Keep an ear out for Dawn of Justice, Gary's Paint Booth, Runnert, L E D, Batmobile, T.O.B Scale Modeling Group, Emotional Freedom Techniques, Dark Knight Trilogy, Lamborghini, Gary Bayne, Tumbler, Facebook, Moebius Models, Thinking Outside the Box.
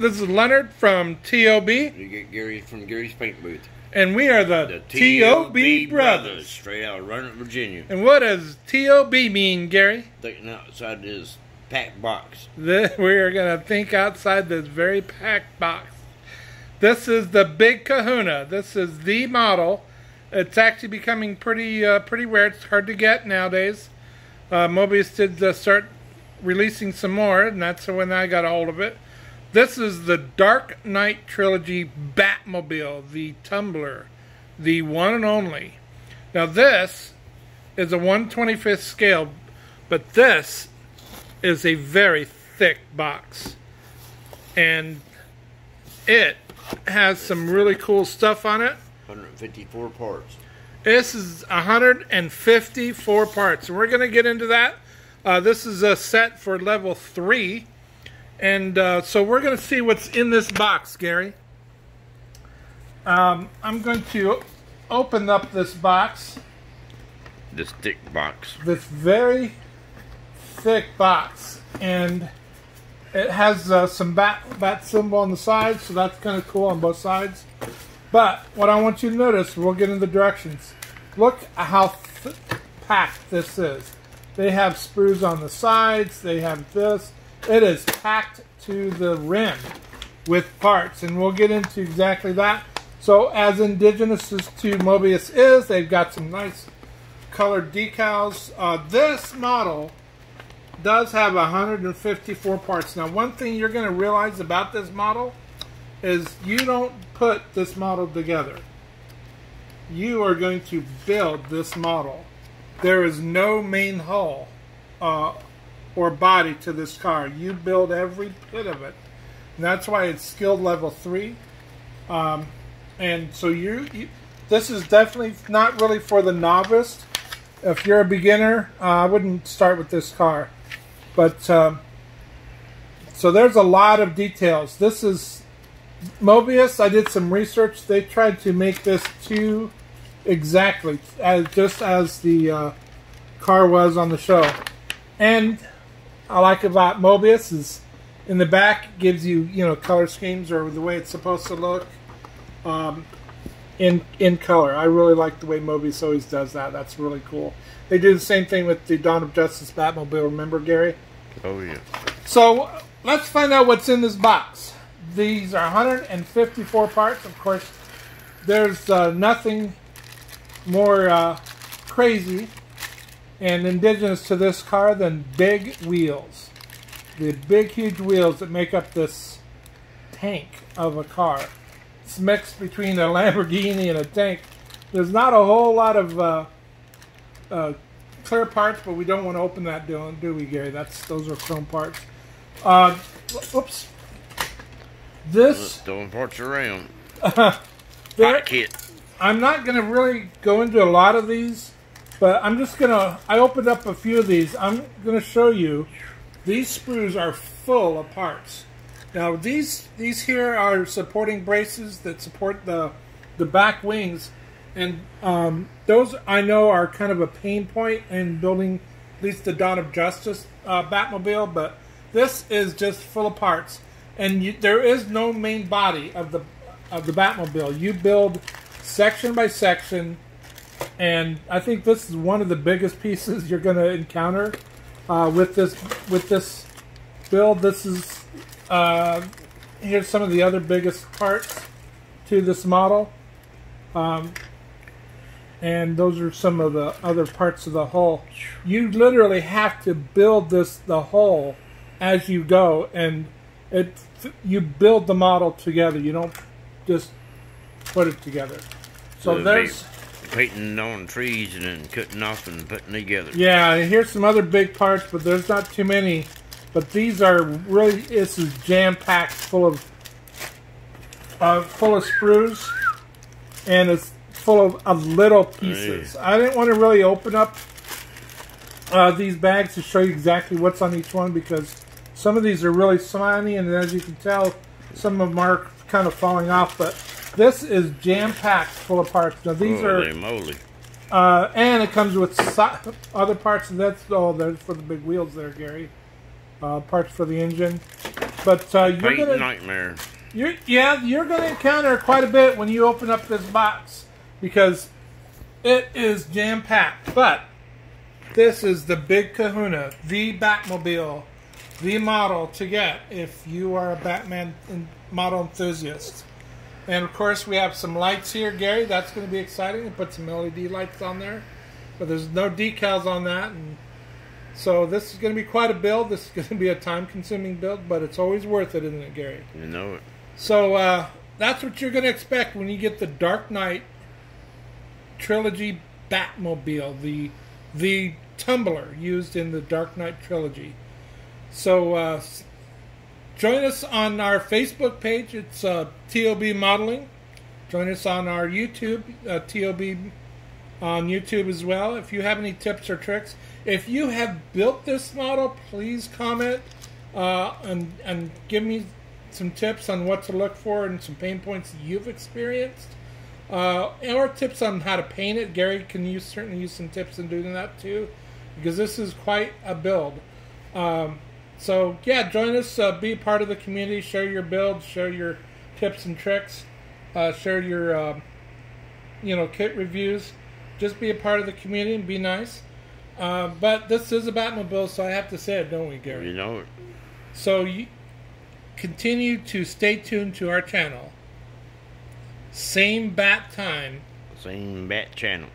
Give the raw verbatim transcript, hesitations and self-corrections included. This is Runnert from T O B. You get Gary from Gary's Paint Booth. And we are the, the T O B Brothers. Brothers. Straight out of Runnert, Virginia. And what does T O B mean, Gary? Thinking outside this packed box. This, we are going to think outside this very packed box. This is the Big Kahuna. This is the model. It's actually becoming pretty uh, pretty rare. It's hard to get nowadays. Uh, Moebius did uh, start releasing some more, and that's when I got a hold of it. This is the Dark Knight Trilogy Batmobile, the Tumbler, the one and only. Now this is a one twenty-fifth scale, but this is a very thick box. And it has some really cool stuff on it. one hundred fifty-four parts. This is one hundred fifty-four parts. And we're going to get into that. Uh, this is a set for level three. And uh, so we're going to see what's in this box, Gary. Um, I'm going to open up this box. This thick box. This very thick box. And it has uh, some bat, bat symbol on the side, so that's kind of cool on both sides. But what I want you to notice, we'll get into the directions. Look how th packed this is. They have sprues on the sides. They have this. It is packed to the rim with parts, and we'll get into exactly that. So as indigenous as to Moebius is, they've got some nice colored decals. Uh, this model does have one hundred fifty-four parts. Now, one thing you're going to realize about this model is you don't put this model together. You are going to build this model. There is no main hull Uh, or body to this car. You build every bit of it. And that's why it's skilled level three. Um, and so you, you, this is definitely not really for the novice. If you're a beginner, uh, I wouldn't start with this car. But, um, so there's a lot of details. This is Moebius. I did some research. They tried to make this too exactly, as, just as the uh, car was on the show. And I like about Moebius is in the back it gives you you know color schemes or the way it's supposed to look um, in in color. I really like the way Moebius always does that. That's really cool. They do the same thing with the Dawn of Justice Batmobile. Remember, Gary? Oh yeah. So let's find out what's in this box. These are one hundred fifty-four parts. Of course, there's uh, nothing more uh, crazy and indigenous to this car than big wheels. The big, huge wheels that make up this tank of a car. It's mixed between a Lamborghini and a tank. There's not a whole lot of uh, uh, clear parts, but we don't want to open that, do, do we, Gary? That's, those are chrome parts. Uh, oops. This... Throwing parts around. Hot kit. I'm not going to really go into a lot of these. But I'm just going to, I opened up a few of these. I'm going to show you, these sprues are full of parts. Now these these here are supporting braces that support the, the back wings. And um, those I know are kind of a pain point in building at least the Dawn of Justice uh, Batmobile. But this is just full of parts. And you, there is no main body of the, of the Batmobile. You build section by section. And I think this is one of the biggest pieces you're going to encounter uh, with this with this build. This is uh, here's some of the other biggest parts to this model, um, and those are some of the other parts of the hull. You literally have to build this the hull as you go, and it you build the model together. You don't just put it together. So there's. Painting on trees and then cutting off and putting together. Yeah, and here's some other big parts, but there's not too many. But these are really, this is jam-packed full of uh, full of sprues, and it's full of, of little pieces. Yeah. I didn't want to really open up uh, these bags to show you exactly what's on each one because some of these are really slimy, and as you can tell, some of them are kind of falling off, but this is jam-packed full of parts. Now these Holy are, moly. Uh, and it comes with so other parts. And that's all. Oh, there's for the big wheels there, Gary. Uh, parts for the engine. But uh, you're gonna nightmare. You're, yeah, you're gonna encounter quite a bit when you open up this box because it is jam packed. But this is the big kahuna, the Batmobile, the model to get if you are a Batman model enthusiast. And of course, we have some lights here, Gary. That's going to be exciting. We put some L E D lights on there, but there's no decals on that. And so this is going to be quite a build. This is going to be a time-consuming build, but it's always worth it, isn't it, Gary? You know it. So uh, that's what you're going to expect when you get the Dark Knight Trilogy Batmobile, the the Tumbler used in the Dark Knight Trilogy. So uh, join us on our Facebook page. It's uh, T O B Modeling. Join us on our YouTube, uh, T O B on YouTube as well. If you have any tips or tricks, if you have built this model, please comment uh, and, and give me some tips on what to look for and some pain points you've experienced. Uh, or tips on how to paint it. Gary can use, certainly use some tips in doing that too, because this is quite a build. Um, so yeah, join us, uh, be part of the community, share your builds, share your tips and tricks, uh, share your um, you know, kit reviews. Just be a part of the community and be nice. Uh, but this is a Batmobile, so I have to say it, don't we, Gary? You know it. So you continue to stay tuned to our channel. Same bat time. Same bat channel.